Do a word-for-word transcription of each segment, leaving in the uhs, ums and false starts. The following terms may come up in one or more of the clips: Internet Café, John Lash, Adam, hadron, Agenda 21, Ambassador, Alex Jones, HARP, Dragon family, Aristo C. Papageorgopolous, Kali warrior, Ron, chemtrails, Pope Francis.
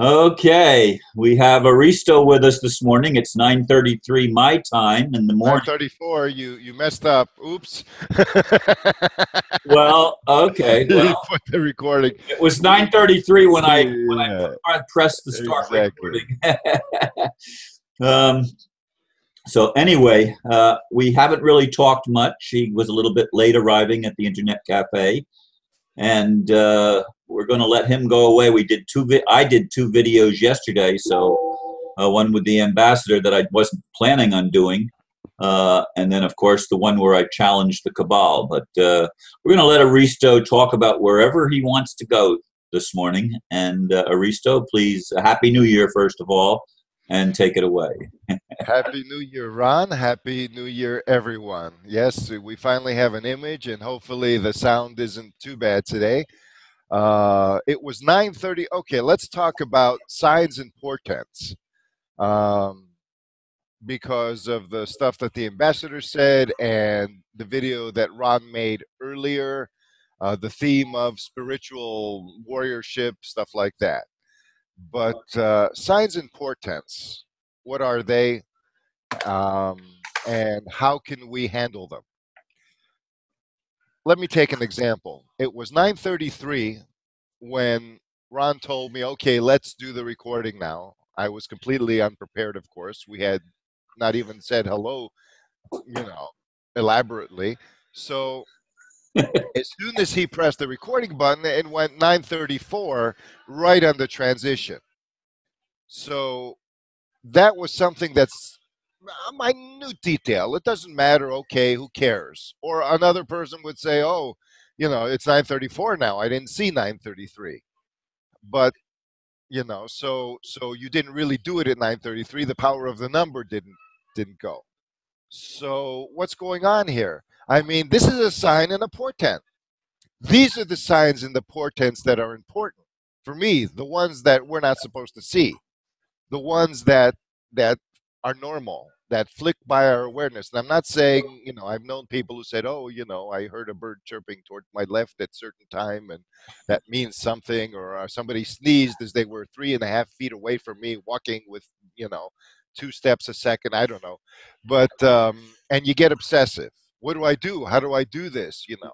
Okay, we have Aristo with us this morning. It's nine thirty-three my time in the morning. nine thirty-four, you, you messed up. Oops. Well, okay. Well, you put the recording. It was nine thirty-three when I when yeah. I, I pressed the start exactly. recording. um, so anyway, uh, we haven't really talked much. He was a little bit late arriving at the Internet Café. And uh, we're going to let him go away. We did two. Vi I did two videos yesterday. So uh, one with the ambassador that I wasn't planning on doing, uh, and then of course the one where I challenged the cabal. But uh, we're going to let Aristo talk about wherever he wants to go this morning. And uh, Aristo, please, uh, Happy New Year first of all, and take it away. Happy New Year, Ron. Happy New Year, everyone. Yes, we finally have an image, and hopefully the sound isn't too bad today. Uh, it was nine thirty. Okay, let's talk about signs and portents. Um, because of the stuff that the ambassador said and the video that Ron made earlier, uh, the theme of spiritual warriorship, stuff like that. But uh, signs and portents, what are they, um, and how can we handle them? Let me take an example. It was nine thirty-three when Ron told me, okay, let's do the recording now. I was completely unprepared, of course. We had not even said hello, you know, elaborately. So as soon as he pressed the recording button, it went nine thirty-four right on the transition. So that was something that's a minute detail. It doesn't matter. Okay, who cares? Or another person would say, oh, you know, it's nine thirty-four now. I didn't see nine thirty-three. But, you know, so so you didn't really do it at nine thirty-three. The power of the number didn't didn't go. So what's going on here? I mean, this is a sign and a portent. These are the signs and the portents that are important. For me, the ones that we're not supposed to see. The ones that that are normal, that flick by our awareness. And I'm not saying, you know, I've known people who said, oh, you know, I heard a bird chirping toward my left at certain time, and that means something. Or somebody sneezed as they were three and a half feet away from me, walking with, you know, two steps a second. I don't know. But, um, and you get obsessive. What do I do? How do I do this? You know,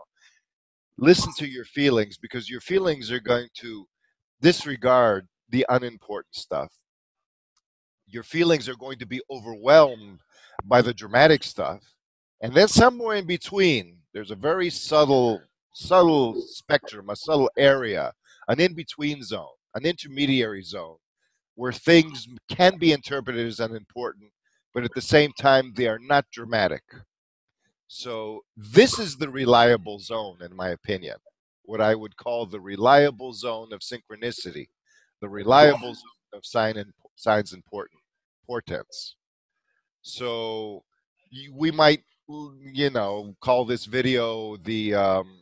listen to your feelings, because your feelings are going to disregard the unimportant stuff. Your feelings are going to be overwhelmed by the dramatic stuff. And then somewhere in between, there's a very subtle, subtle spectrum, a subtle area, an in-between zone, an intermediary zone, where things can be interpreted as unimportant, but at the same time, they are not dramatic. So this is the reliable zone, in my opinion, what I would call the reliable zone of synchronicity, the reliable zone of sign and, signs and portents. So we might, you know, call this video the, um,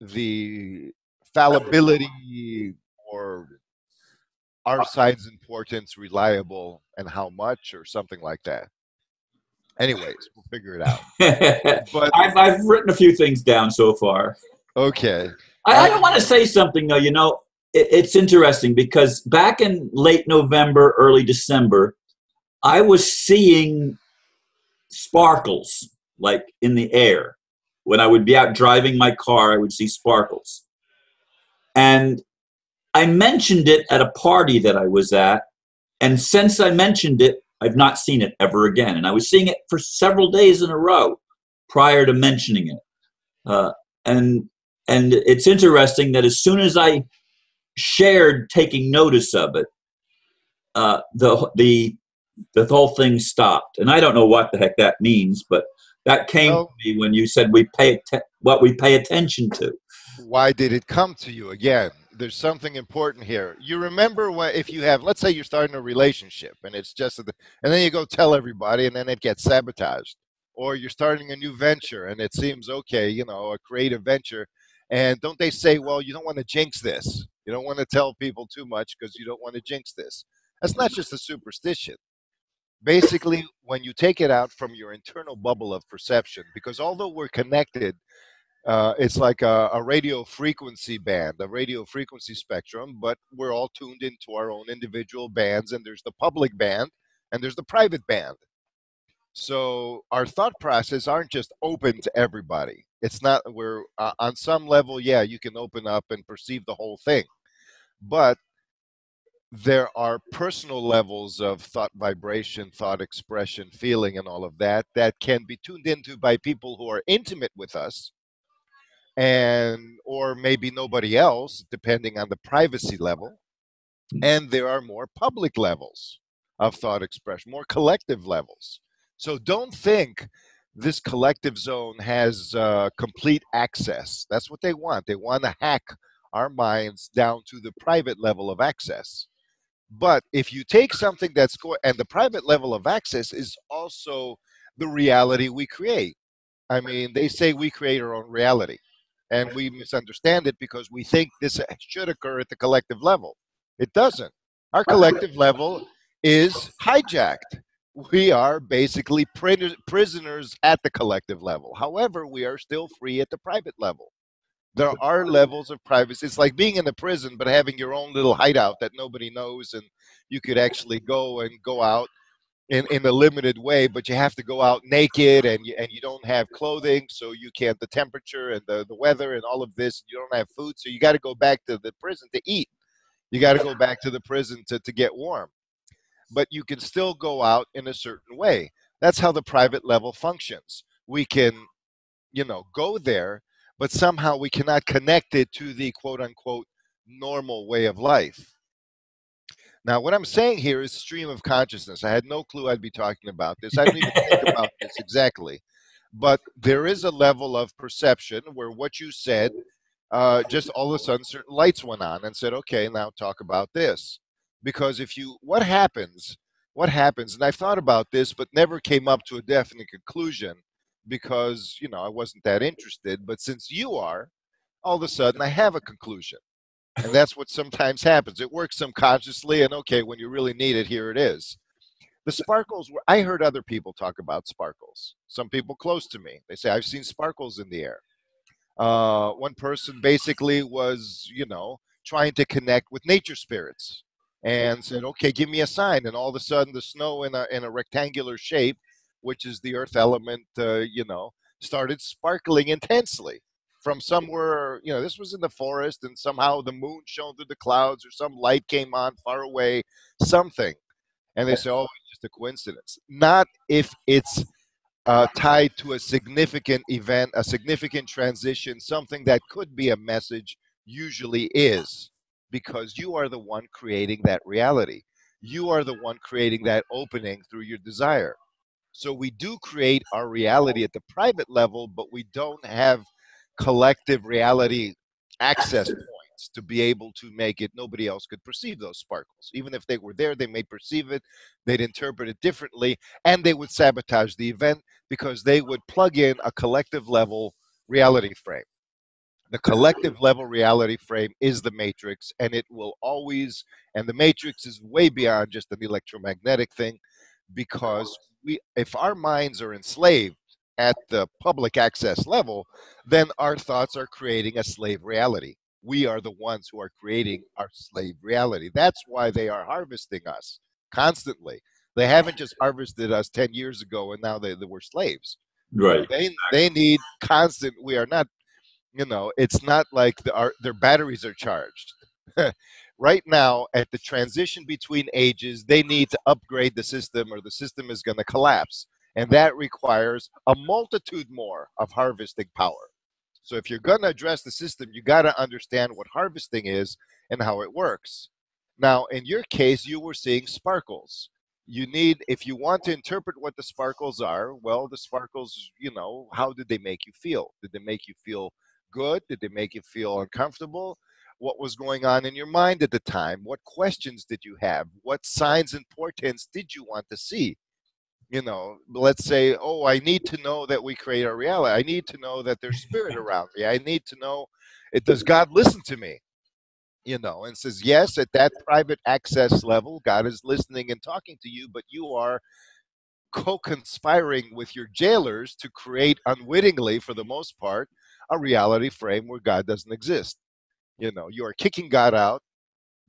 the fallibility or are signs and portents reliable and how much or something like that. Anyways, we'll figure it out. But I've, I've written a few things down so far. Okay. I, I don't want to say something, though. You know, it, it's interesting because back in late November, early December, I was seeing sparkles, like, in the air. When I would be out driving my car, I would see sparkles. And I mentioned it at a party that I was at, and since I mentioned it, I've not seen it ever again. And I was seeing it for several days in a row prior to mentioning it. Uh, and, and it's interesting that as soon as I shared taking notice of it, uh, the, the, the whole thing stopped. And I don't know what the heck that means, but that came well, to me when you said we pay what we pay attention to. Why did it come to you again? There's something important here. You remember what, if you have, let's say you're starting a relationship and it's just, and then you go tell everybody and then it gets sabotaged. Or you're starting a new venture and it seems, okay, you know, a creative venture. And don't they say, well, you don't want to jinx this. You don't want to tell people too much because you don't want to jinx this. That's not just a superstition. Basically, when you take it out from your internal bubble of perception, because although we're connected, Uh, it's like a, a radio frequency band, a radio frequency spectrum, but we're all tuned into our own individual bands, and there's the public band and there's the private band. So our thought process aren't just open to everybody. It's not, we're uh, on some level, yeah, you can open up and perceive the whole thing, but there are personal levels of thought vibration, thought expression, feeling, and all of that that can be tuned into by people who are intimate with us, and or maybe nobody else, depending on the privacy level. And there are more public levels of thought expression, more collective levels. So don't think this collective zone has uh, complete access. That's what they want. They want to hack our minds down to the private level of access. But if you take something that's going, and the private level of access is also the reality we create. I mean, they say we create our own reality, and we misunderstand it because we think this should occur at the collective level. It doesn't. Our collective level is hijacked. We are basically prisoners at the collective level. However, we are still free at the private level. There are levels of privacy. It's like being in a prison, but having your own little hideout that nobody knows, and you could actually go and go out in, in a limited way, but you have to go out naked, and you, and you don't have clothing, so you can't, the temperature and the, the weather and all of this, you don't have food, so you got to go back to the prison to eat. You got to go back to the prison to, to get warm. But you can still go out in a certain way. That's how the private level functions. We can, you know, go there, but somehow we cannot connect it to the quote-unquote normal way of life. Now, what I'm saying here is stream of consciousness. I had no clue I'd be talking about this. I didn't even think about this exactly. But there is a level of perception where what you said, uh, just all of a sudden certain lights went on and said, okay, now talk about this. Because if you, what happens, what happens, and I've thought about this, but never came up to a definite conclusion, because, you know, I wasn't that interested. But since you are, all of a sudden I have a conclusion. And that's what sometimes happens. It works subconsciously, and okay, when you really need it, here it is. The sparkles, were, I heard other people talk about sparkles. Some people close to me, they say, I've seen sparkles in the air. Uh, one person basically was, you know, trying to connect with nature spirits and said, okay, give me a sign. And all of a sudden the snow in a, in a rectangular shape, which is the earth element, uh, you know, started sparkling intensely from somewhere. You know, this was in the forest, and somehow the moon shone through the clouds, or some light came on far away, something. And they say, oh, it's just a coincidence. Not if it's uh, tied to a significant event, a significant transition, something that could be a message usually is, because you are the one creating that reality. You are the one creating that opening through your desire. So we do create our reality at the private level, but we don't have collective reality access points to be able to make it. Nobody else could perceive those sparkles. Even if they were there, they may perceive it, they'd interpret it differently, and they would sabotage the event because they would plug in a collective level reality frame. The collective level reality frame is the matrix, and it will always, and the matrix is way beyond just an electromagnetic thing, because we, if our minds are enslaved at the public access level, then our thoughts are creating a slave reality. We are the ones who are creating our slave reality. That's why they are harvesting us constantly. They haven't just harvested us ten years ago and now they, they were slaves. Right. They, they need constant, we are not, you know, it's not like the, our, their batteries are charged. Right now, at the transition between ages, they need to upgrade the system or the system is going to collapse. And that requires a multitude more of harvesting power. So if you're going to address the system, you got to understand what harvesting is and how it works. Now, in your case, you were seeing sparkles. You need, if you want to interpret what the sparkles are, well, the sparkles, you know, how did they make you feel? Did they make you feel good? Did they make you feel uncomfortable? What was going on in your mind at the time? What questions did you have? What signs and portents did you want to see? You know, let's say, oh, I need to know that we create our reality. I need to know that there's spirit around me. I need to know, it, does God listen to me? You know, and says, yes, at that private access level, God is listening and talking to you, but you are co-conspiring with your jailers to create unwittingly, for the most part, a reality frame where God doesn't exist. You know, you are kicking God out.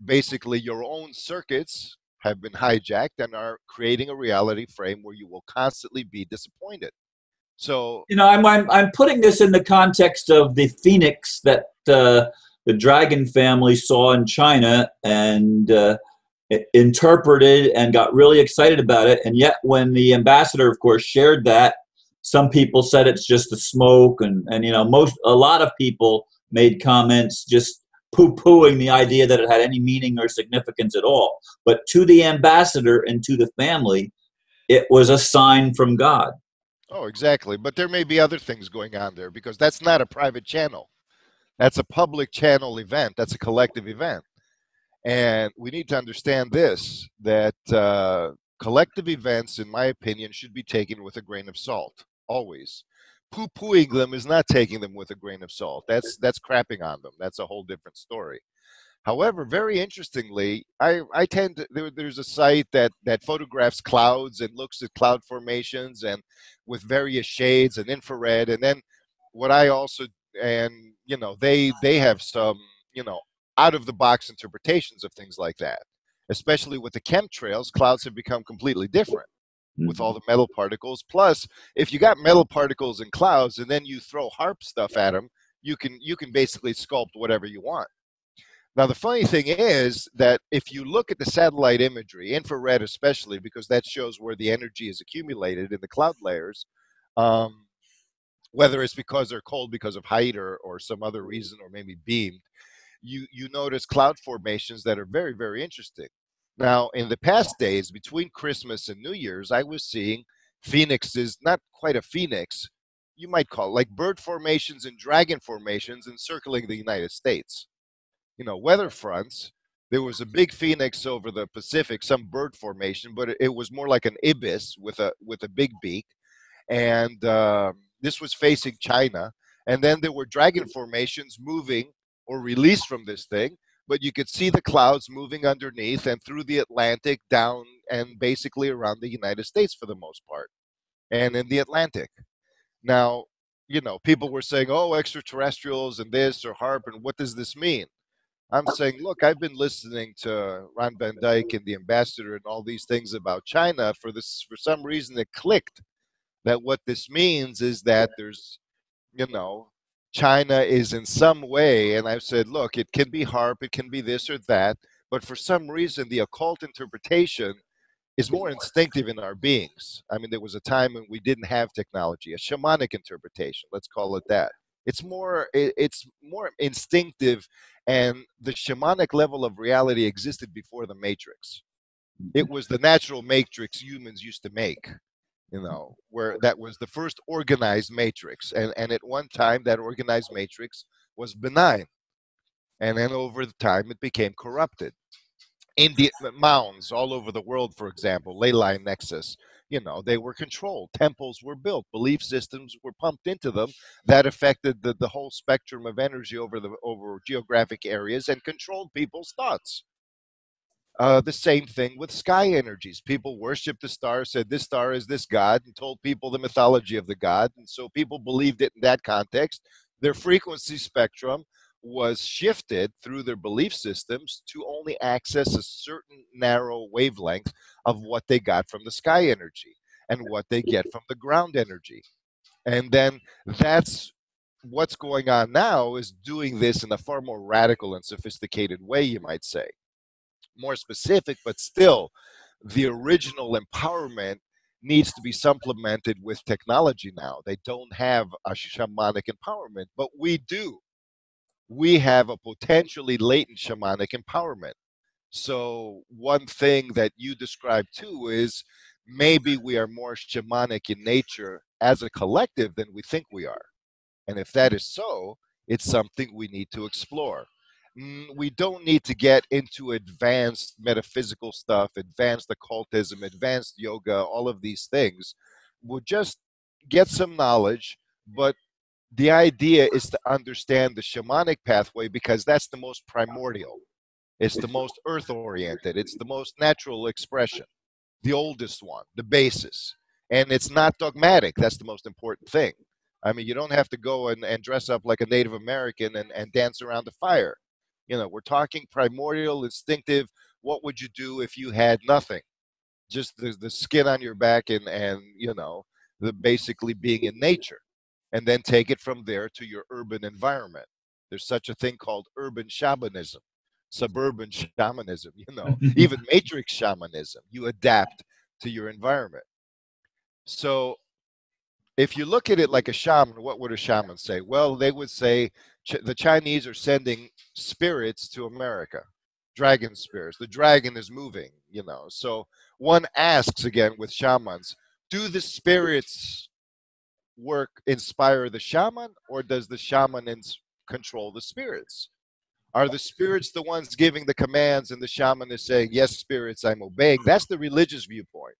Basically, your own circuits have been hijacked and are creating a reality frame where you will constantly be disappointed. So, you know, I'm, I'm, I'm putting this in the context of the phoenix that uh, the Dragon family saw in China and uh, interpreted and got really excited about it. And yet when the ambassador, of course, shared that, some people said it's just the smoke. And, and you know, most a lot of people made comments just poo-pooing the idea that it had any meaning or significance at all. But to the ambassador and to the family, it was a sign from God. Oh, exactly. But there may be other things going on there, because that's not a private channel. That's a public channel event. That's a collective event. And we need to understand this, that uh, collective events, in my opinion, should be taken with a grain of salt, always. Poo-pooing them is not taking them with a grain of salt. That's, that's crapping on them. That's a whole different story. However, very interestingly, I, I tend to, there, there's a site that, that photographs clouds and looks at cloud formations and with various shades and infrared. And then what I also, and, you know, they, they have some, you know, out of the box interpretations of things like that, especially with the chemtrails. Clouds have become completely different mm-hmm. with all the metal particles. Plus, if you got metal particles in clouds and then you throw HARP stuff at them, you can, you can basically sculpt whatever you want. Now, the funny thing is that if you look at the satellite imagery, infrared especially, because that shows where the energy is accumulated in the cloud layers, um, whether it's because they're cold because of height or, or some other reason, or maybe beamed, you, you notice cloud formations that are very, very interesting. Now, in the past days, between Christmas and New Year's, I was seeing phoenixes, not quite a phoenix, you might call it, like bird formations and dragon formations encircling the United States. You know, weather fronts, there was a big phoenix over the Pacific, some bird formation, but it, it was more like an ibis with a, with a big beak. And uh, this was facing China. And then there were dragon formations moving or released from this thing, but you could see the clouds moving underneath and through the Atlantic down and basically around the United States for the most part, and in the Atlantic. Now, you know, people were saying, oh, extraterrestrials and this or HARP, and what does this mean? I'm saying, look, I've been listening to Ron Van Dyke and the ambassador and all these things about China. For this, for some reason, it clicked that what this means is that there's, you know, China is in some way. And I've said, look, it can be HARP, it can be this or that. But for some reason, the occult interpretation is more instinctive in our beings. I mean, there was a time when we didn't have technology, a shamanic interpretation, let's call it that. It's more, it's more instinctive, and the shamanic level of reality existed before the matrix. It was the natural matrix humans used to make, you know, where that was the first organized matrix. And, and at one time, that organized matrix was benign. And then over the time, it became corrupted. Indian mounds all over the world, for example, ley line nexus. You know, they were controlled. Temples were built. Belief systems were pumped into them. That affected the, the whole spectrum of energy over the over geographic areas and controlled people's thoughts. Uh, the same thing with sky energies. People worshipped the star, said this star is this god, and told people the mythology of the god. And so people believed it in that context. Their frequency spectrum was shifted through their belief systems to only access a certain narrow wavelength of what they got from the sky energy and what they get from the ground energy. And then that's what's going on now, is doing this in a far more radical and sophisticated way, you might say. More specific, but still the original empowerment needs to be supplemented with technology now. They don't have a shamanic empowerment, but we do. We have a potentially latent shamanic empowerment. So one thing that you described too is maybe we are more shamanic in nature as a collective than we think we are. And if that is so, it's something we need to explore. We don't need to get into advanced metaphysical stuff, advanced occultism, advanced yoga, all of these things. We'll just get some knowledge, but the idea is to understand the shamanic pathway, because that's the most primordial. It's the most earth-oriented. It's the most natural expression, the oldest one, the basis. And it's not dogmatic. That's the most important thing. I mean, you don't have to go and, and dress up like a Native American and, and dance around the fire. You know, we're talking primordial, instinctive. What would you do if you had nothing? Just the, the skin on your back and, and, you know, the basically being in nature. And then take it from there to your urban environment. There's such a thing called urban shamanism, suburban shamanism, you know, even matrix shamanism. You adapt to your environment. So if you look at it like a shaman, what would a shaman say? Well, they would say Ch the Chinese are sending spirits to America, dragon spirits. The dragon is moving, you know. So one asks again with shamans, do the spirits work inspire the shaman, or does the shaman control the spirits? Are the spirits the ones giving the commands and the shaman is saying, yes, spirits, I'm obeying? That's the religious viewpoint.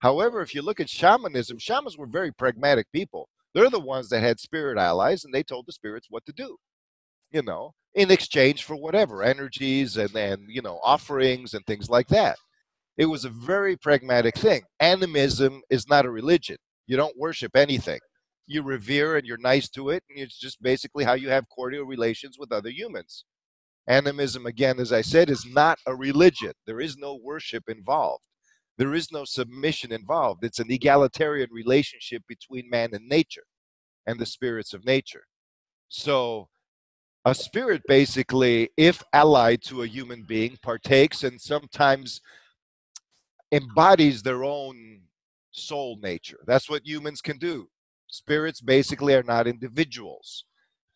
However, if you look at shamanism, shamans were very pragmatic people. They're the ones that had spirit allies, and they told the spirits what to do, you know, in exchange for whatever, energies and, and you know, offerings and things like that. It was a very pragmatic thing. Animism is not a religion. You don't worship anything. You revere and you're nice to it, and it's just basically how you have cordial relations with other humans. Animism, again, as I said, is not a religion. There is no worship involved. There is no submission involved. It's an egalitarian relationship between man and nature and the spirits of nature. So a spirit basically, if allied to a human being, partakes and sometimes embodies their own soul nature. That's what humans can do. Spirits basically are not individuals.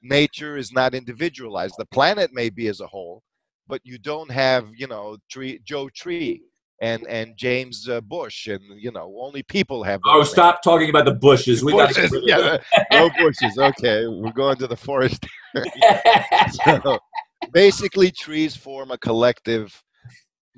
Nature is not individualized. The planet may be as a whole, but you don't have, you know, tree, Joe Tree. And, and James uh, Bush, and, you know, only people have... Oh, stop names. Talking about the Bushes. We bushes, got yeah, no bushes. Okay, we're going to the forest. So, basically, trees form a collective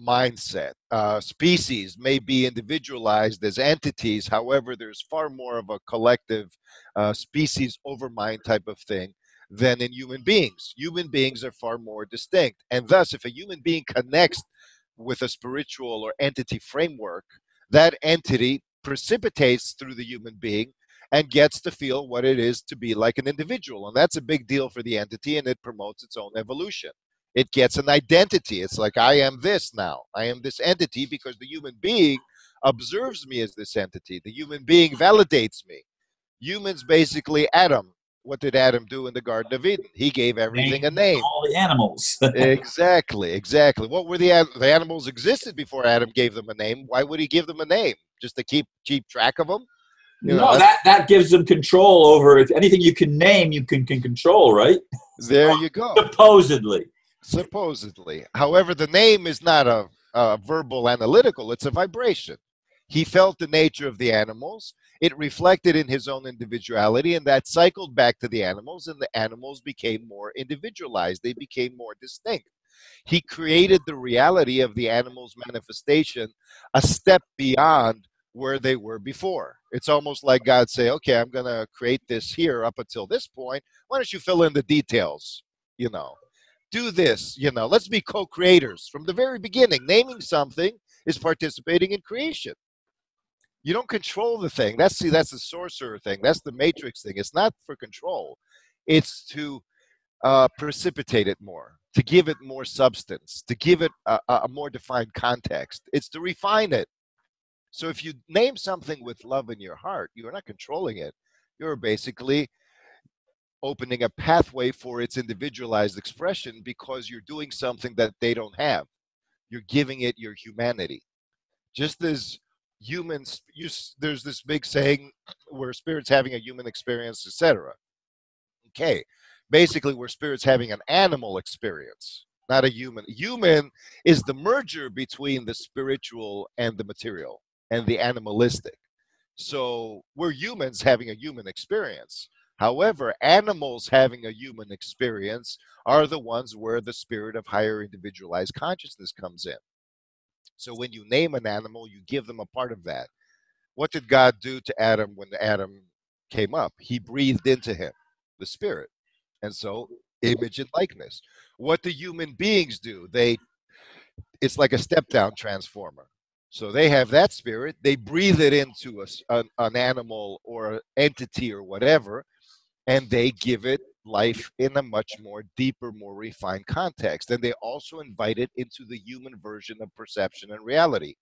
mindset. Uh, species may be individualized as entities. However, there's far more of a collective uh, species over mind type of thing than in human beings. Human beings are far more distinct. And thus, if a human being connects with a spiritual or entity framework, that entity precipitates through the human being and gets to feel what it is to be like an individual. And that's a big deal for the entity, and it promotes its own evolution. It gets an identity. It's like, I am this now. I am this entity because the human being observes me as this entity. The human being validates me. Humans basically, Adam. What did Adam do in the Garden of Eden? He gave everything name, a name. All the animals. Exactly, exactly. What were the, the animals existed before Adam gave them a name? Why would he give them a name? Just to keep keep track of them? You no, know, that that gives them control over. If anything you can name, you can can control, right? There you go. Supposedly. Supposedly. However, the name is not a, a verbal analytical. It's a vibration. He felt the nature of the animals. It reflected in his own individuality, and that cycled back to the animals, and the animals became more individualized. They became more distinct. He created the reality of the animal's manifestation a step beyond where they were before. It's almost like God say, okay, I'm going to create this here up until this point. Why don't you fill in the details, you know? Do this, you know? Let's be co-creators. From the very beginning, naming something is participating in creation. You don't control the thing. That's, see, that's the sorcerer thing. That's the matrix thing. It's not for control. It's to uh, precipitate it more, to give it more substance, to give it a, a more defined context. It's to refine it. So if you name something with love in your heart, you're not controlling it. You're basically opening a pathway for its individualized expression because you're doing something that they don't have. You're giving it your humanity. Just as... humans, you, there's this big saying where spirits having a human experience, et cetera. Okay, basically where spirits having an animal experience, not a human. Human is the merger between the spiritual and the material and the animalistic. So we're humans having a human experience. However, animals having a human experience are the ones where the spirit of higher individualized consciousness comes in. So when you name an animal, you give them a part of that. What did God do to Adam when Adam came up? He breathed into him the spirit. And so image and likeness. What do human beings do? They, it's like a step-down transformer. So they have that spirit. They breathe it into a, an, an animal or an entity or whatever. and they give it life in a much more deeper, more refined context. And they also invite it into the human version of perception and reality.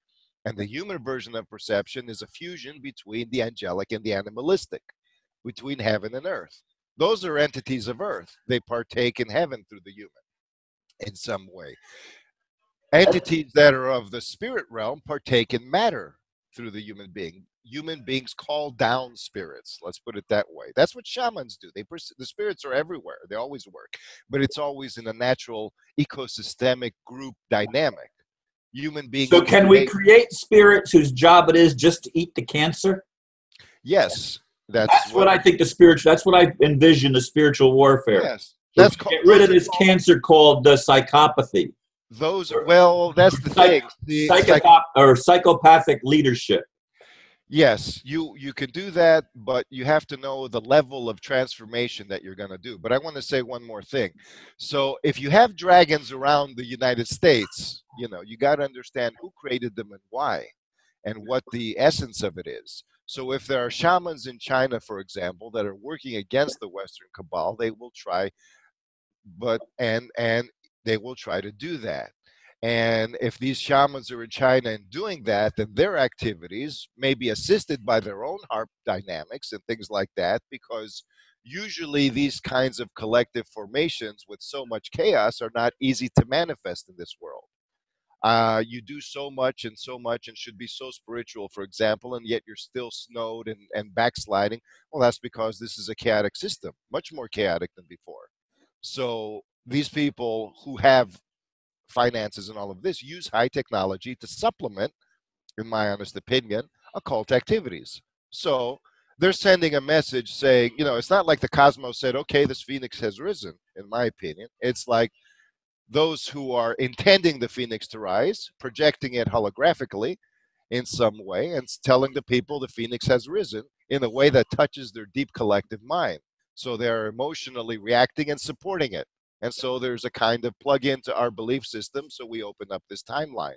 And the human version of perception is a fusion between the angelic and the animalistic, between heaven and earth. Those are entities of earth. They partake in heaven through the human in some way. Entities that are of the spirit realm partake in matter through the human being. Human beings call down spirits. Let's put it that way. That's what shamans do. They pers- the spirits are everywhere. They always work. But it's always in a natural ecosystemic group dynamic. Human beings. So can we create spirits whose job it is just to eat the cancer? Yes. That's, that's what, what I think the spiritual, that's what I envision the spiritual warfare. Yes. That's called, get rid of this cancer called the psychopathy. Those are, well, that's the Psych- thing. The psychopath psych- or psychopathic leadership. Yes, you, you can do that, but you have to know the level of transformation that you're going to do. But I want to say one more thing. So if you have dragons around the United States, you know, you got to understand who created them and why and what the essence of it is. So if there are shamans in China, for example, that are working against the Western cabal, they will try, but and and they will try to do that. And if these shamans are in China and doing that, then their activities may be assisted by their own HARP dynamics and things like that, because usually these kinds of collective formations with so much chaos are not easy to manifest in this world. Uh, you do so much and so much and should be so spiritual, for example, and yet you're still snowed and, and backsliding. Well, that's because this is a chaotic system, much more chaotic than before. So these people who have finances and all of this use high technology to supplement, in my honest opinion, occult activities. So they're sending a message saying, you know, it's not like the cosmos said, okay, this phoenix has risen, in my opinion. It's like those who are intending the phoenix to rise, projecting it holographically in some way, and telling the people the phoenix has risen in a way that touches their deep collective mind. So they're emotionally reacting and supporting it. And so there's a kind of plug into our belief system, so we open up this timeline.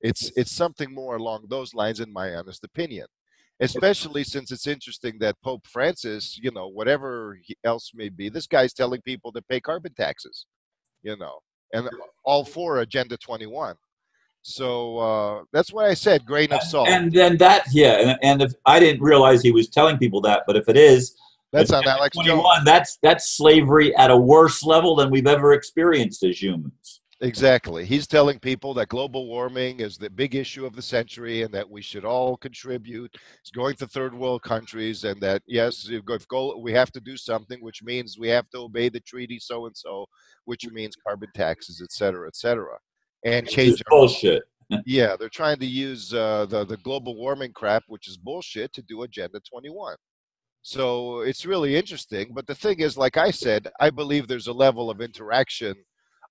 It's it's something more along those lines, in my honest opinion. Especially since it's interesting that Pope Francis, you know, whatever else may be, this guy's telling people to pay carbon taxes, you know, and all for Agenda twenty-one. So uh, that's why I said grain of salt. And then that, yeah, and if I didn't realize he was telling people that, but if it is, that's on Alex Jones. That's that's slavery at a worse level than we've ever experienced as humans. Exactly. He's telling people that global warming is the big issue of the century and that we should all contribute. It's going to third world countries and that, yes, if goal, we have to do something, which means we have to obey the treaty so-and-so, which means carbon taxes, et cetera, et cetera. And change our bullshit. Yeah, they're trying to use uh, the, the global warming crap, which is bullshit, to do Agenda twenty-one. So it's really interesting. But the thing is, like I said, I believe there's a level of interaction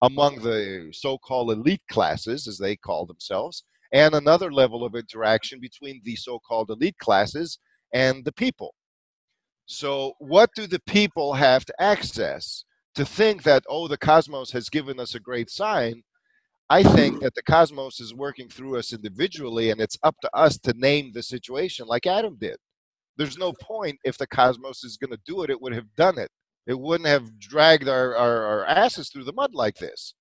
among the so-called elite classes, as they call themselves, and another level of interaction between the so-called elite classes and the people. So what do the people have to access? To think that, oh, the cosmos has given us a great sign, I think that the cosmos is working through us individually, and it's up to us to name the situation like Adam did. There's no point if the cosmos is going to do it, it would have done it. It wouldn't have dragged our, our, our asses through the mud like this.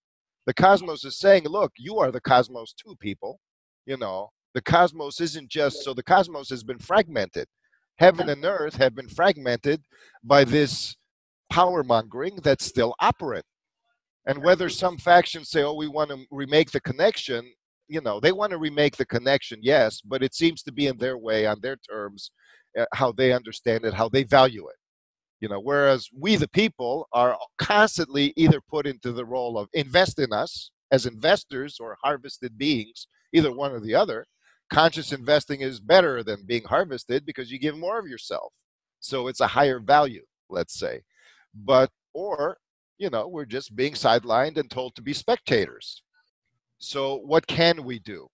The cosmos is saying, look, you are the cosmos too, people. You know, the cosmos isn't just, so the cosmos has been fragmented. Heaven and earth have been fragmented by this power mongering that's still operant. And whether some factions say, oh, we want to remake the connection, you know, they want to remake the connection, yes, but it seems to be in their way, on their terms, how they understand it, how they value it, you know, whereas we, the people, are constantly either put into the role of invest in us as investors or harvested beings, either one or the other. Conscious investing is better than being harvested because you give more of yourself. So it's a higher value, let's say, but, or, you know, we're just being sidelined and told to be spectators. So what can we do?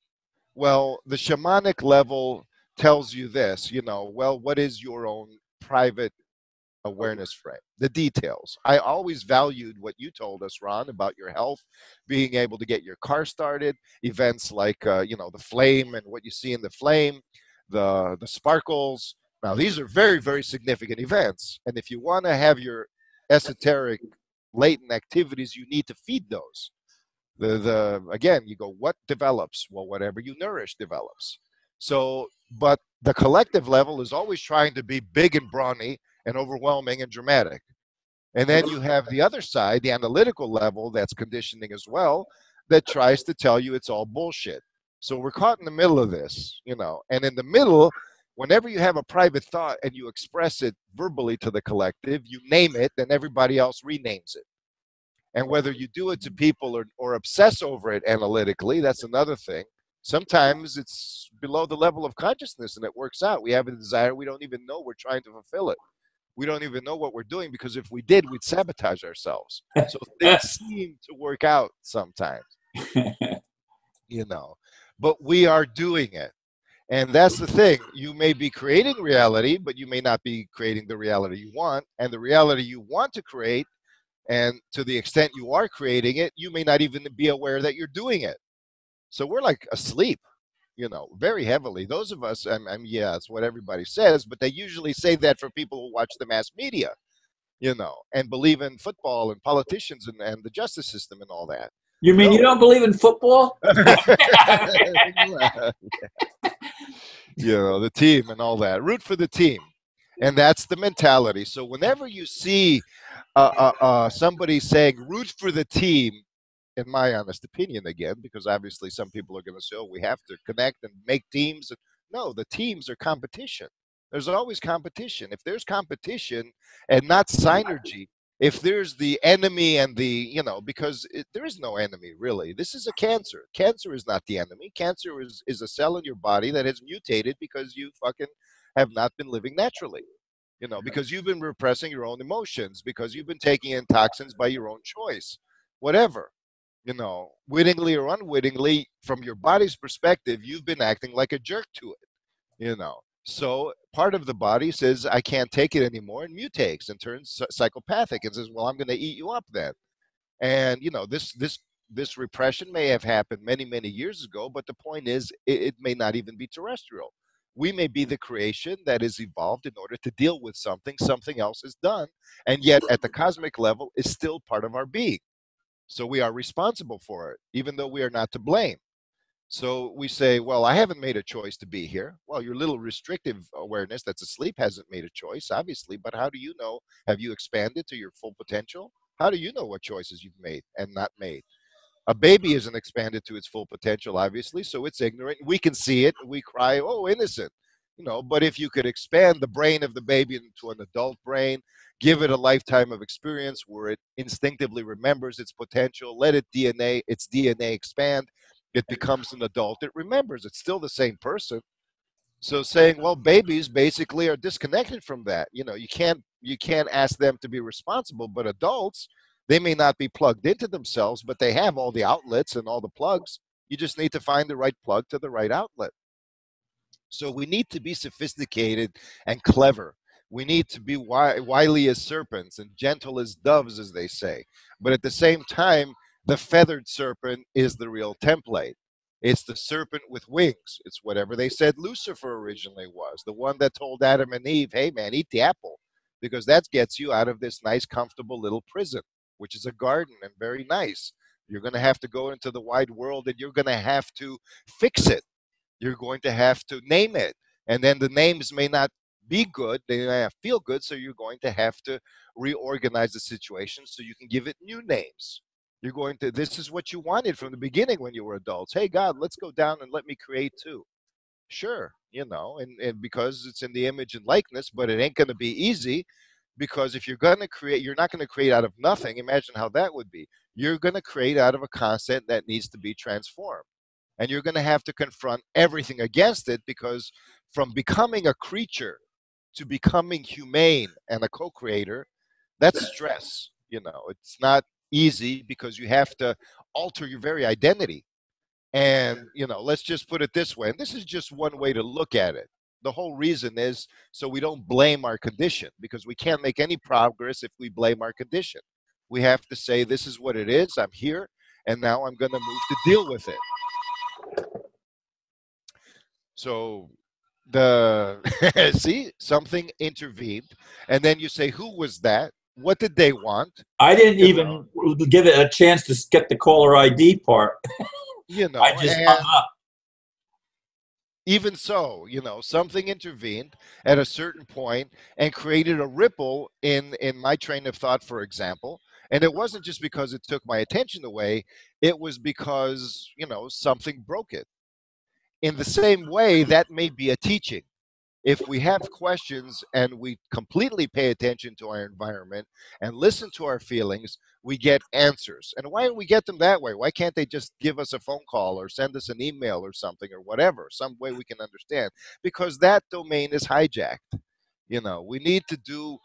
Well, the shamanic level tells you this, you know, well, what is your own private awareness frame? The details. I always valued what you told us, Ron, about your health, being able to get your car started, events like, uh, you know, the flame and what you see in the flame, the the sparkles, Now, these are very, very significant events. And if you want to have your esoteric latent activities, you need to feed those. The, the, again, you go, what develops? Well, whatever you nourish develops. So, but the collective level is always trying to be big and brawny and overwhelming and dramatic. And then you have the other side, the analytical level, that's conditioning as well, that tries to tell you it's all bullshit. So we're caught in the middle of this, you know, and in the middle, whenever you have a private thought and you express it verbally to the collective, you name it, then everybody else renames it. And whether you do it to people or, or obsess over it analytically, that's another thing. Sometimes it's below the level of consciousness and it works out. We have a desire. We don't even know we're trying to fulfill it. We don't even know what we're doing, because if we did, we'd sabotage ourselves. So things seem to work out sometimes, you know, but we are doing it. And that's the thing. You may be creating reality, but you may not be creating the reality you want. And the reality you want to create, and to the extent you are creating it, you may not even be aware that you're doing it. So we're like asleep, you know, very heavily. Those of us, I'm, I'm, yeah, that's what everybody says, but they usually say that for people who watch the mass media, you know, and believe in football and politicians and, and the justice system and all that. You mean so, you don't believe in football? You know, the team and all that. Root for the team. And that's the mentality. So whenever you see uh, uh, uh, somebody saying root for the team, in my honest opinion, again, because obviously some people are going to say, oh, we have to connect and make teams. No, the teams are competition. There's always competition. If there's competition and not synergy, if there's the enemy and the, you know, because it, there is no enemy, really. This is a cancer. Cancer is not the enemy. Cancer is, is a cell in your body that has mutated because you fucking have not been living naturally, you know, because you've been repressing your own emotions, because you've been taking in toxins by your own choice, whatever, you know, wittingly or unwittingly, from your body's perspective, you've been acting like a jerk to it, you know. So part of the body says, I can't take it anymore, and mutates and turns psychopathic and says, well, I'm going to eat you up then. And, you know, this, this, this repression may have happened many, many years ago, but the point is it, it may not even be terrestrial. We may be the creation that is evolved in order to deal with something, something else is done, and yet at the cosmic level is still part of our being. So we are responsible for it, even though we are not to blame. So we say, well, I haven't made a choice to be here. Well, your little restrictive awareness that's asleep hasn't made a choice, obviously, but how do you know? Have you expanded to your full potential? How do you know what choices you've made and not made? A baby isn't expanded to its full potential, obviously, so it's ignorant. We can see it. We cry, oh, innocent. You know, but if you could expand the brain of the baby into an adult brain, give it a lifetime of experience where it instinctively remembers its potential, let it D N A, its D N A expand, it becomes an adult, it remembers. It's still the same person. So saying, well, babies basically are disconnected from that. You know, you can't, you can't ask them to be responsible, but adults, they may not be plugged into themselves, but they have all the outlets and all the plugs. You just need to find the right plug to the right outlet. So we need to be sophisticated and clever. We need to be wi wily as serpents and gentle as doves, as they say. But at the same time, the feathered serpent is the real template. It's the serpent with wings. It's whatever they said Lucifer originally was, the one that told Adam and Eve, hey, man, eat the apple, because that gets you out of this nice, comfortable little prison, which is a garden and very nice. You're going to have to go into the wide world and you're going to have to fix it. You're going to have to name it. And then the names may not be good. They may not feel good. So you're going to have to reorganize the situation so you can give it new names. You're going to, this is what you wanted from the beginning when you were adults. Hey, God, let's go down and let me create too. Sure, you know, and, and because it's in the image and likeness, but it ain't going to be easy. Because if you're going to create, you're not going to create out of nothing. Imagine how that would be. You're going to create out of a concept that needs to be transformed. And you're going to have to confront everything against it, because from becoming a creature to becoming humane and a co-creator, that's stress. You know, it's not easy because you have to alter your very identity. And, you know, let's just put it this way. And this is just one way to look at it. The whole reason is so we don't blame our condition, because we can't make any progress if we blame our condition. We have to say, this is what it is. I'm here. And now I'm going to move to deal with it. So the see, something intervened, and then you say, who was that? What did they want? I didn't even give it a chance to get the caller I D part. You know, I just hung up. Even so, you know, something intervened at a certain point and created a ripple in, in my train of thought, for example. And it wasn't just because it took my attention away. It was because, you know, something broke it. In the same way, that may be a teaching. If we have questions and we completely pay attention to our environment and listen to our feelings, we get answers. And why don't we get them that way? Why can't they just give us a phone call or send us an email or something or whatever, some way we can understand? Because that domain is hijacked. You know, we need to do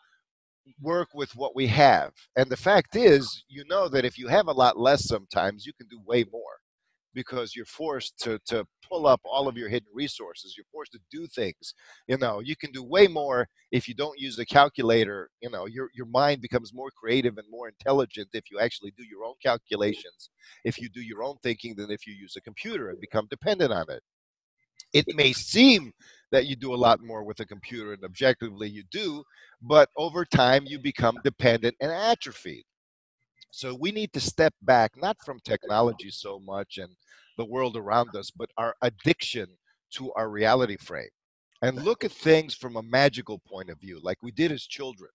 work with what we have. And the fact is, you know that if you have a lot less sometimes, you can do way more. Because you're forced to, to pull up all of your hidden resources. You're forced to do things. You know, you can do way more if you don't use a calculator. You know, your, your mind becomes more creative and more intelligent if you actually do your own calculations, if you do your own thinking, than if you use a computer and become dependent on it. It may seem that you do a lot more with a computer, and objectively you do, but over time you become dependent and atrophied. So we need to step back, not from technology so much and the world around us, but our addiction to our reality frame, and look at things from a magical point of view, like we did as children,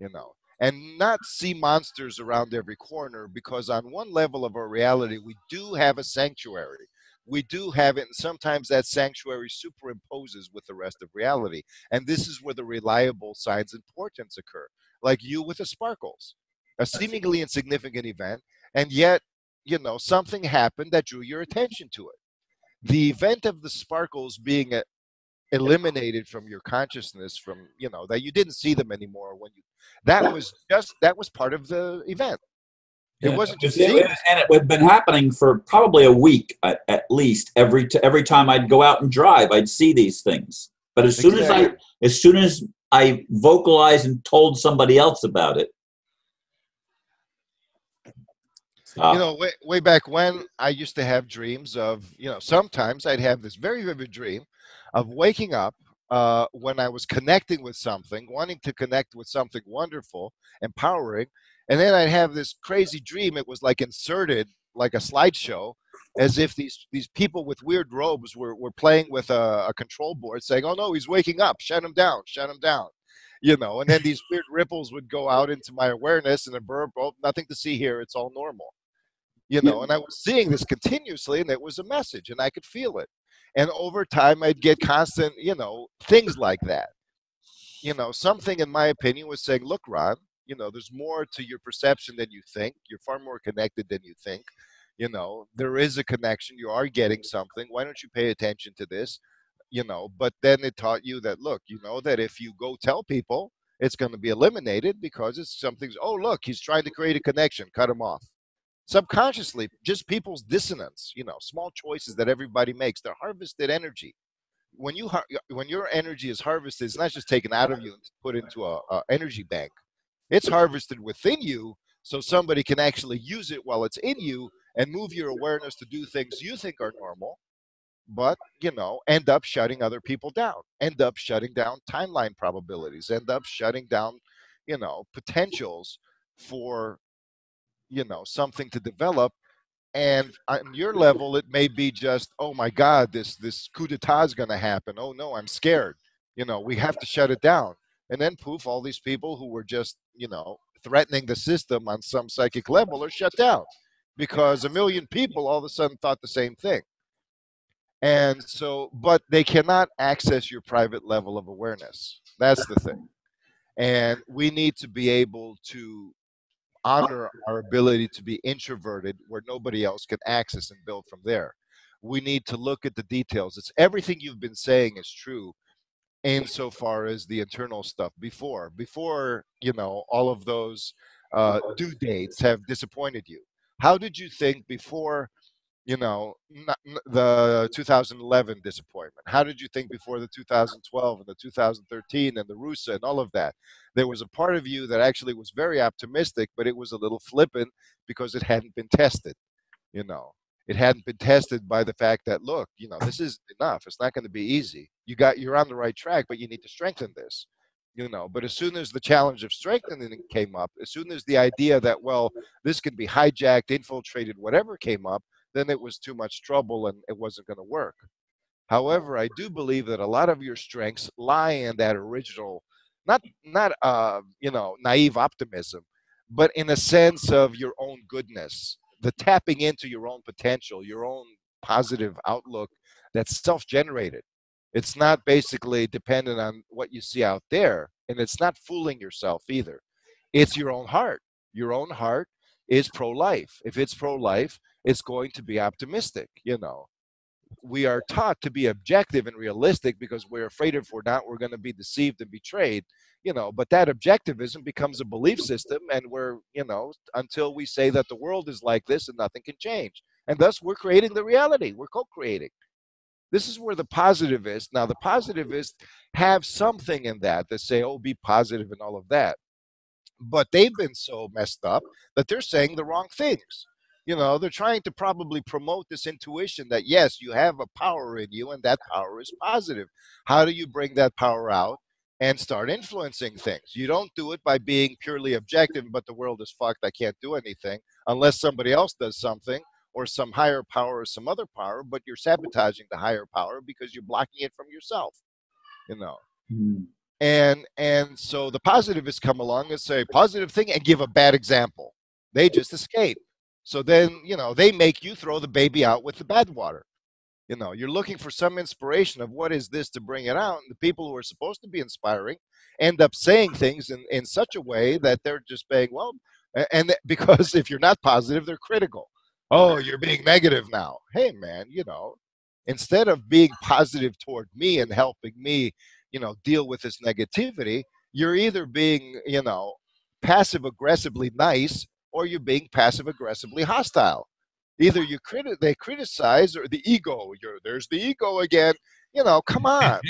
you know, and not see monsters around every corner, because on one level of our reality, we do have a sanctuary. We do have it, and sometimes that sanctuary superimposes with the rest of reality. And this is where the reliable signs of importance occur, like you with the sparkles. A seemingly insignificant event, and yet, you know, something happened that drew your attention to it. The event of the sparkles being a, eliminated from your consciousness, from, you know, that you didn't see them anymore when you, that was just, that was part of the event. It yeah. wasn't just it, it, and it had been happening for probably a week at, at least. Every t every time I'd go out and drive, I'd see these things. But as exactly. soon as I, as soon as I vocalized and told somebody else about it. You know, way, way back when, I used to have dreams of, you know, sometimes I'd have this very vivid dream of waking up uh, when I was connecting with something, wanting to connect with something wonderful, empowering. And then I'd have this crazy dream. It was like inserted, like a slideshow, as if these, these people with weird robes were, were playing with a, a control board saying, oh, no, he's waking up. Shut him down. Shut him down. You know, and then these weird ripples would go out into my awareness and a burp, oh, nothing to see here. It's all normal. You know, and I was seeing this continuously, and it was a message, and I could feel it. And over time, I'd get constant, you know, things like that. You know, something, in my opinion, was saying, look, Ron, you know, there's more to your perception than you think. You're far more connected than you think. You know, there is a connection. You are getting something. Why don't you pay attention to this? You know, but then it taught you that, look, you know, that if you go tell people, it's going to be eliminated because it's something's, oh, look, he's trying to create a connection. Cut him off. Subconsciously, just people's dissonance, you know, small choices that everybody makes, they're harvested energy. When, you har when your energy is harvested, it's not just taken out of you and put into an energy bank. It's harvested within you so somebody can actually use it while it's in you and move your awareness to do things you think are normal, but, you know, end up shutting other people down, end up shutting down timeline probabilities, end up shutting down, you know, potentials for, you know, something to develop. And on your level, it may be just, oh my God, this, this coup d'etat is going to happen. Oh no, I'm scared. You know, we have to shut it down. And then poof, all these people who were just, you know, threatening the system on some psychic level are shut down because a million people all of a sudden thought the same thing. And so, but they cannot access your private level of awareness. That's the thing. And we need to be able to honor our ability to be introverted where nobody else can access and build from there. We need to look at the details. It's everything you've been saying is true insofar as the internal stuff before, before, you know, all of those uh, due dates have disappointed you. How did you think before, you know, the two thousand eleven disappointment? How did you think before the two thousand twelve and the two thousand thirteen and the R U S A and all of that? There was a part of you that actually was very optimistic, but it was a little flippant because it hadn't been tested, you know. it hadn't been tested by the fact that, look, you know, this is enough. It's not going to be easy. You got, you're on the right track, but you need to strengthen this, you know. But as soon as the challenge of strengthening came up, as soon as the idea that, well, this can be hijacked, infiltrated, whatever came up, then it was too much trouble and it wasn't going to work. However, I do believe that a lot of your strengths lie in that original, not, not uh, you know, naive optimism, but in a sense of your own goodness, the tapping into your own potential, your own positive outlook that's self-generated. It's not basically dependent on what you see out there, and it's not fooling yourself either. It's your own heart. Your own heart is pro-life. If it's pro-life, it's going to be optimistic, you know. We are taught to be objective and realistic because we're afraid if we're not, we're going to be deceived and betrayed, you know, but that objectivism becomes a belief system, and we're, you know, until we say that the world is like this and nothing can change. And thus we're creating the reality. We're co-creating. This is where the positivists, now the positivists have something in that, that say, oh, be positive and all of that. But they've been so messed up that they're saying the wrong things. You know, they're trying to probably promote this intuition that, yes, you have a power in you and that power is positive. How do you bring that power out and start influencing things? You don't do it by being purely objective, but the world is fucked, I can't do anything, unless somebody else does something or some higher power or some other power, but you're sabotaging the higher power because you're blocking it from yourself, you know. Mm-hmm. And, and so the positivists come along and say positive thing and give a bad example. They just escape. So then, you know, they make you throw the baby out with the bathwater. You know, you're looking for some inspiration of what is this to bring it out. And the people who are supposed to be inspiring end up saying things in, in such a way that they're just being, well, and because if you're not positive, they're critical. Oh, you're being negative now. Hey, man, you know, instead of being positive toward me and helping me, you know, deal with this negativity, you're either being, you know, passive aggressively nice, or you're being passive-aggressively hostile. Either you criti- they criticize, or the ego. You're, there's the ego again. You know, come on.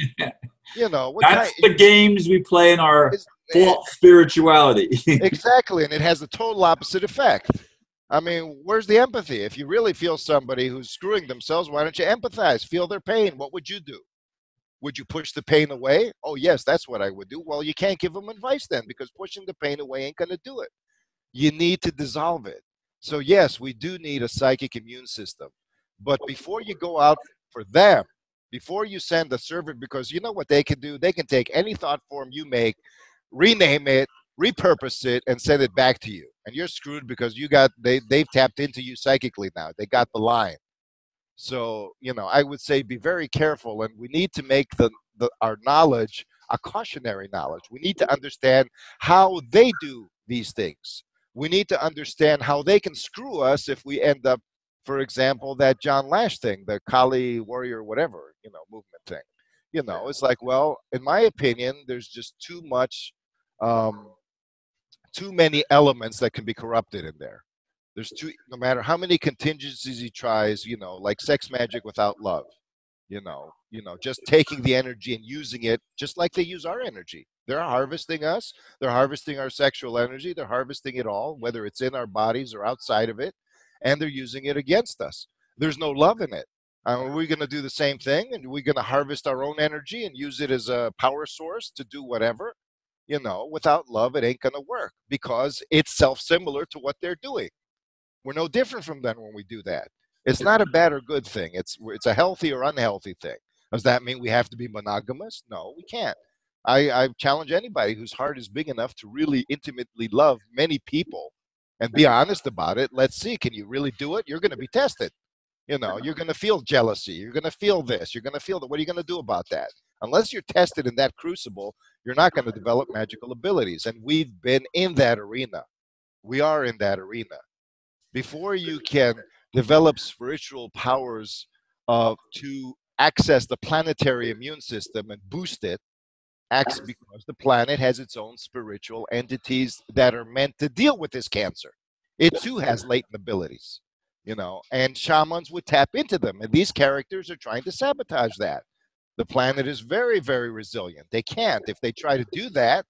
You know, what that's kind, the it, games we play in our false spirituality. Exactly, and it has the total opposite effect. I mean, where's the empathy? If you really feel somebody who's screwing themselves, why don't you empathize? Feel their pain. What would you do? Would you push the pain away? Oh, yes, that's what I would do. Well, you can't give them advice then, because pushing the pain away ain't going to do it. You need to dissolve it. So yes, we do need a psychic immune system. But before you go out for them, before you send a servant, because you know what they can do? They can take any thought form you make, rename it, repurpose it, and send it back to you. And you're screwed because you got they, they've tapped into you psychically now. They got the line. So, you know, I would say be very careful, and we need to make the, the our knowledge a cautionary knowledge. We need to understand how they do these things. We need to understand how they can screw us if we end up, for example, that John Lash thing, the Kali warrior, whatever, you know, movement thing. You know, it's like, well, in my opinion, there's just too much, um, too many elements that can be corrupted in there. There's too, no matter how many contingencies he tries, you know, like sex magic without love, you know, you know, just taking the energy and using it just like they use our energy. They're harvesting us. They're harvesting our sexual energy. They're harvesting it all, whether it's in our bodies or outside of it, and they're using it against us. There's no love in it. Um, are we going to do the same thing? And we're going to harvest our own energy and use it as a power source to do whatever? You know, without love, it ain't going to work because it's self-similar to what they're doing. We're no different from them when we do that. It's not a bad or good thing. It's, it's a healthy or unhealthy thing. Does that mean we have to be monogamous? No, we can't. I, I challenge anybody whose heart is big enough to really intimately love many people and be honest about it. Let's see, can you really do it? You're going to be tested. You know, you're going to feel jealousy. You're going to feel this. You're going to feel that. What are you going to do about that? Unless you're tested in that crucible, you're not going to develop magical abilities. And we've been in that arena. We are in that arena. Before you can develop spiritual powers uh, to access the planetary immune system and boost it, acts because the planet has its own spiritual entities that are meant to deal with this cancer. It too has latent abilities, you know, and shamans would tap into them. And these characters are trying to sabotage that. The planet is very, very resilient. They can't. If they try to do that,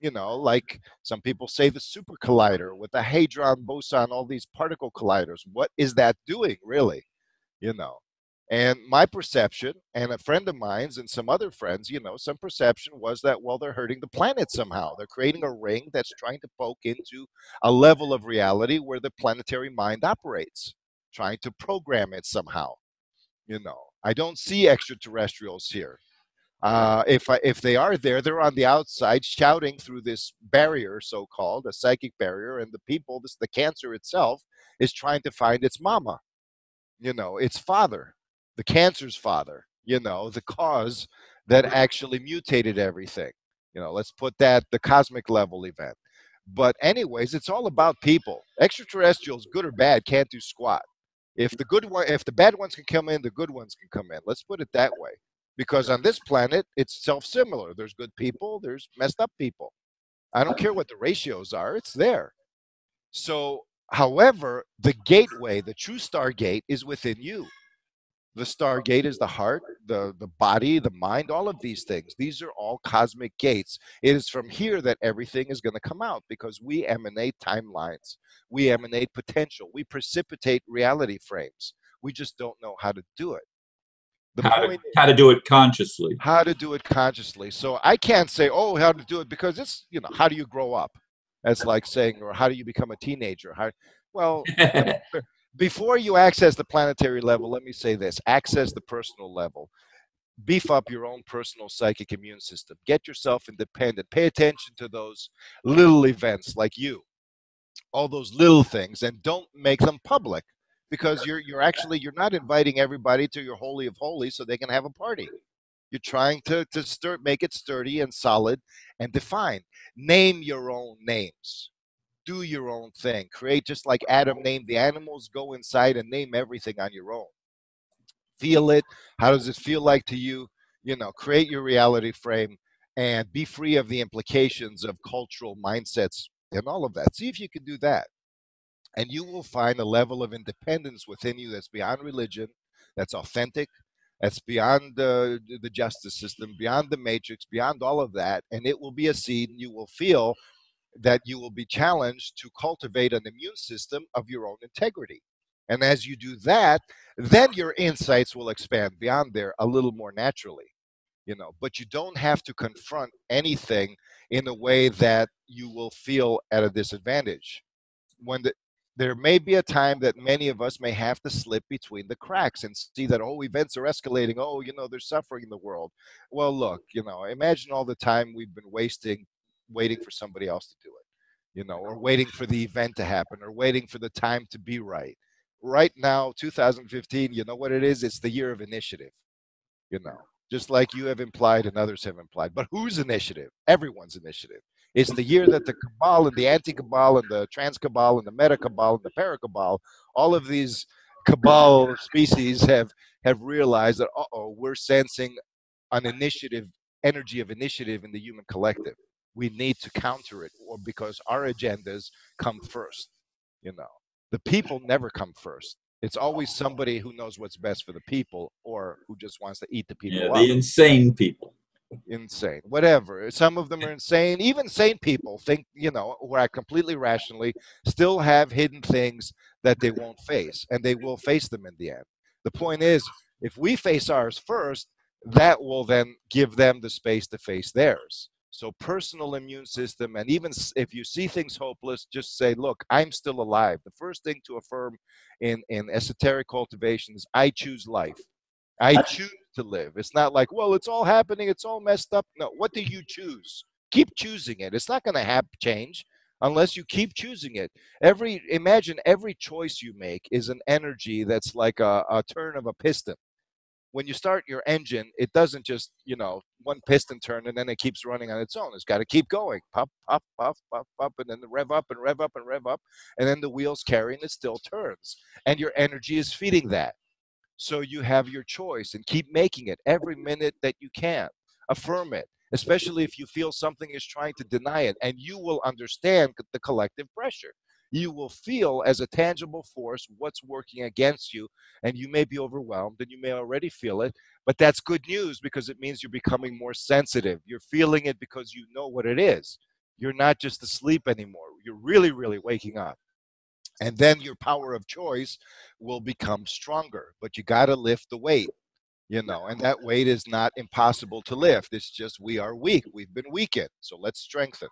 you know, like some people say the super collider with the hadron, boson, all these particle colliders, what is that doing really? you know. And my perception, and a friend of mine's and some other friends, you know, some perception was that, well, they're hurting the planet somehow. They're creating a ring that's trying to poke into a level of reality where the planetary mind operates, trying to program it somehow. You know, I don't see extraterrestrials here. Uh, if, I, if they are there, they're on the outside shouting through this barrier, so-called, a psychic barrier, and the people, this, the cancer itself, is trying to find its mama, you know, its father. The cancer's father, you know, the cause that actually mutated everything. You know, let's put that, the cosmic level event. But anyways, it's all about people. Extraterrestrials, good or bad, can't do squat. If the good one, if the bad ones can come in, the good ones can come in. Let's put it that way. Because on this planet, it's self-similar. There's good people, there's messed up people. I don't care what the ratios are, it's there. So, however, the gateway, the true Stargate is within you. The Stargate is the heart, the, the body, the mind, all of these things. These are all cosmic gates. It is from here that everything is going to come out because we emanate timelines. We emanate potential. We precipitate reality frames. We just don't know how to do it. The how, point to, is, how to do it consciously. How to do it consciously. So I can't say, oh, how to do it because it's, you know, how do you grow up? That's like saying, or how do you become a teenager? How, well... Before you access the planetary level, let me say this. Access the personal level. Beef up your own personal psychic immune system. Get yourself independent. Pay attention to those little events like you. All those little things. And don't make them public. Because you're, you're actually, you're not inviting everybody to your holy of holies so they can have a party. You're trying to, to stir, make it sturdy and solid and defined. Name your own names. Do your own thing. Create, just like Adam named the animals, go inside and name everything on your own. Feel it. How does it feel like to you? You know, create your reality frame and be free of the implications of cultural mindsets and all of that. See if you can do that. And you will find a level of independence within you that's beyond religion, that's authentic, that's beyond the, the justice system, beyond the matrix, beyond all of that. And it will be a seed and you will feel that you will be challenged to cultivate an immune system of your own integrity. And as you do that, then your insights will expand beyond there a little more naturally, you know, but you don't have to confront anything in a way that you will feel at a disadvantage. When the, there may be a time that many of us may have to slip between the cracks and see that, oh, events are escalating. Oh, you know, there's suffering in the world. Well, look, you know, imagine all the time we've been wasting waiting for somebody else to do it, you know, or waiting for the event to happen, or waiting for the time to be right. Right now, two thousand fifteen, you know what it is? It's the year of initiative, you know, just like you have implied and others have implied. But whose initiative? Everyone's initiative. It's the year that the cabal and the anti-cabal and the trans-cabal and the meta-cabal and the para-cabal, all of these cabal species have, have realized that, uh-oh, we're sensing an initiative, energy of initiative in the human collective. We need to counter it, or because our agendas come first, you know. The people never come first. It's always somebody who knows what's best for the people or who just wants to eat the people yeah, up. The insane people. Insane. Whatever. Some of them are insane. Even sane people think, you know, who act completely rationally, still have hidden things that they won't face, and they will face them in the end. The point is, if we face ours first, that will then give them the space to face theirs. So personal immune system, and even if you see things hopeless, just say, look, I'm still alive. The first thing to affirm in, in esoteric cultivation is I choose life. I choose to live. It's not like, well, it's all happening. It's all messed up. No, what do you choose? Keep choosing it. It's not going to have change unless you keep choosing it. Every, imagine every choice you make is an energy that's like a, a turn of a piston. When you start your engine, it doesn't just, you know, one piston turn and then it keeps running on its own. It's got to keep going. Pop, pop, pop, pop, pop, and then the rev up and rev up and rev up. And then the wheels carry and it still turns. And your energy is feeding that. So you have your choice and keep making it every minute that you can. Affirm it, especially if you feel something is trying to deny it. And you will understand the collective pressure. You will feel as a tangible force what's working against you, and you may be overwhelmed, and you may already feel it, but that's good news because it means you're becoming more sensitive. You're feeling it because you know what it is. You're not just asleep anymore. You're really, really waking up. And then your power of choice will become stronger. But you got to lift the weight, you know, and that weight is not impossible to lift. It's just we are weak. We've been weakened. So let's strengthen.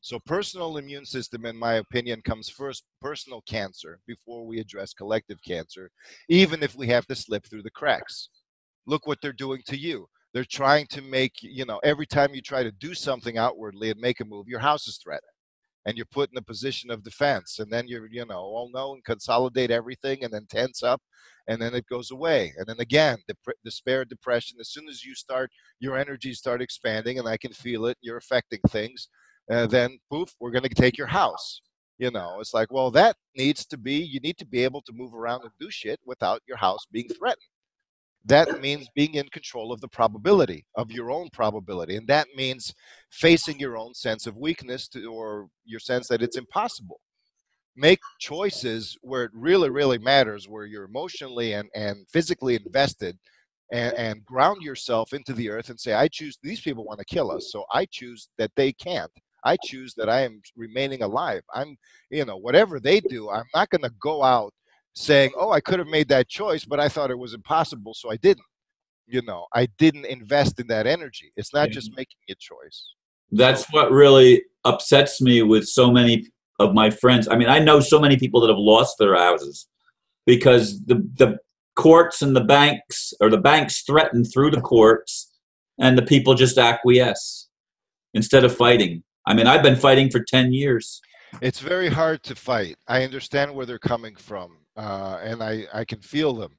So personal immune system, in my opinion, comes first, personal cancer, before we address collective cancer, even if we have to slip through the cracks. Look what they're doing to you. They're trying to make, you know, every time you try to do something outwardly and make a move, your house is threatened. And you're put in a position of defense. And then you're, you know, all known, consolidate everything and then tense up. And then it goes away. And then again, dep- despair, depression. As soon as you start, your energies start expanding and I can feel it. You're affecting things. Uh, then, poof, we're going to take your house. You know, it's like, well, that needs to be, you need to be able to move around and do shit without your house being threatened. That means being in control of the probability, of your own probability. And that means facing your own sense of weakness to, or your sense that it's impossible. Make choices where it really, really matters, where you're emotionally and, and physically invested, and, and ground yourself into the earth and say, I choose, these people want to kill us, so I choose that they can't. I choose that I am remaining alive. I'm, you know, whatever they do, I'm not going to go out saying, oh, I could have made that choice, but I thought it was impossible, so I didn't. You know, I didn't invest in that energy. It's not just making a choice. That's what really upsets me with so many of my friends. I mean, I know so many people that have lost their houses because the, the courts and the banks, or the banks threaten through the courts, and the people just acquiesce instead of fighting. I mean, I've been fighting for ten years. It's very hard to fight. I understand where they're coming from, uh, and I, I can feel them.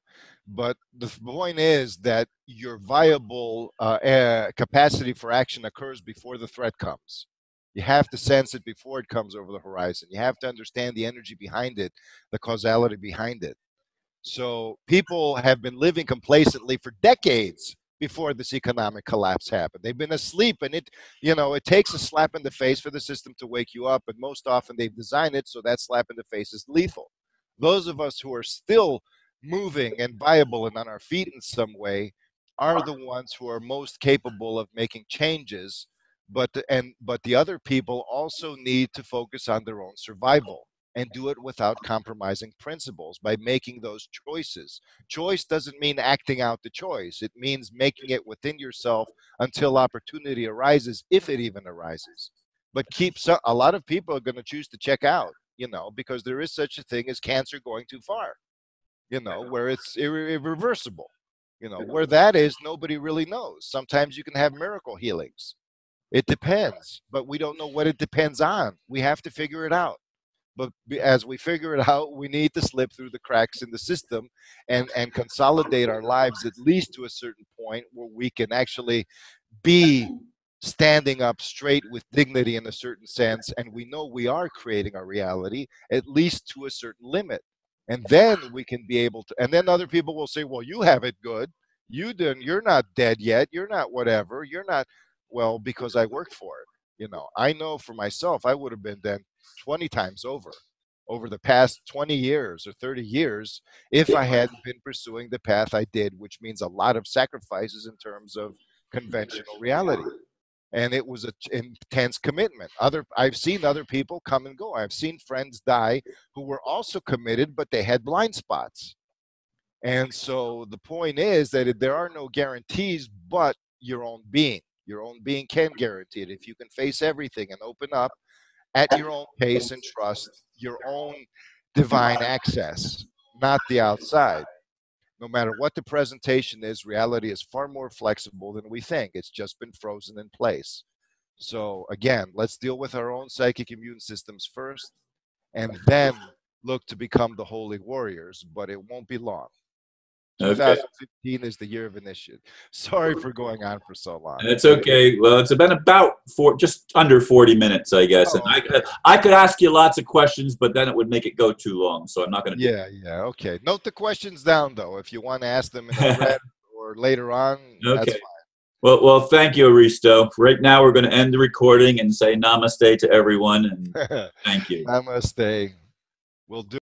But the point is that your viable uh, uh, capacity for action occurs before the threat comes. You have to sense it before it comes over the horizon. You have to understand the energy behind it, the causality behind it. So people have been living complacently for decades before this economic collapse happened. They've been asleep, and it, you know, it takes a slap in the face for the system to wake you up, and most often they've designed it so that slap in the face is lethal. Those of us who are still moving and viable and on our feet in some way are the ones who are most capable of making changes, but and but the other people also need to focus on their own survival and do it without compromising principles by making those choices. Choice doesn't mean acting out the choice. It means making it within yourself until opportunity arises, if it even arises. But keep some, a lot of people are going to choose to check out, you know, because there is such a thing as cancer going too far, you know, where it's irre- irreversible. You know, where that is, nobody really knows. Sometimes you can have miracle healings. It depends, but we don't know what it depends on. We have to figure it out. But as we figure it out, we need to slip through the cracks in the system and, and consolidate our lives at least to a certain point where we can actually be standing up straight with dignity in a certain sense. And we know we are creating our reality, at least to a certain limit. And then we can be able to, and then other people will say, well, you have it good. You didn't, you're not dead yet. You're not whatever. You're not, well, because I worked for it. You know, I know for myself, I would have been then twenty times over, over the past twenty years or thirty years, if I hadn't been pursuing the path I did, which means a lot of sacrifices in terms of conventional reality. And it was an intense commitment. Other, I've seen other people come and go. I've seen friends die who were also committed, but they had blind spots. And so the point is that there are no guarantees but your own being. Your own being can guarantee it. If you can face everything and open up at your own pace and trust your own divine access, not the outside. No matter what the presentation is, reality is far more flexible than we think. It's just been frozen in place. So again, let's deal with our own psychic immune systems first, and then look to become the holy warriors, but it won't be long. Okay. twenty fifteen is the year of initiative. Sorry for going on for so long. It's okay. Well, it's been about four, just under forty minutes, I guess. Oh, and I could, I could ask you lots of questions, but then it would make it go too long, so I'm not going to. Yeah, yeah. Okay. Note the questions down, though, if you want to ask them in the thread or later on. Okay. That's fine. Well, well, thank you, Aristo. Right now, we're going to end the recording and say namaste to everyone. And thank you. Namaste. We'll do.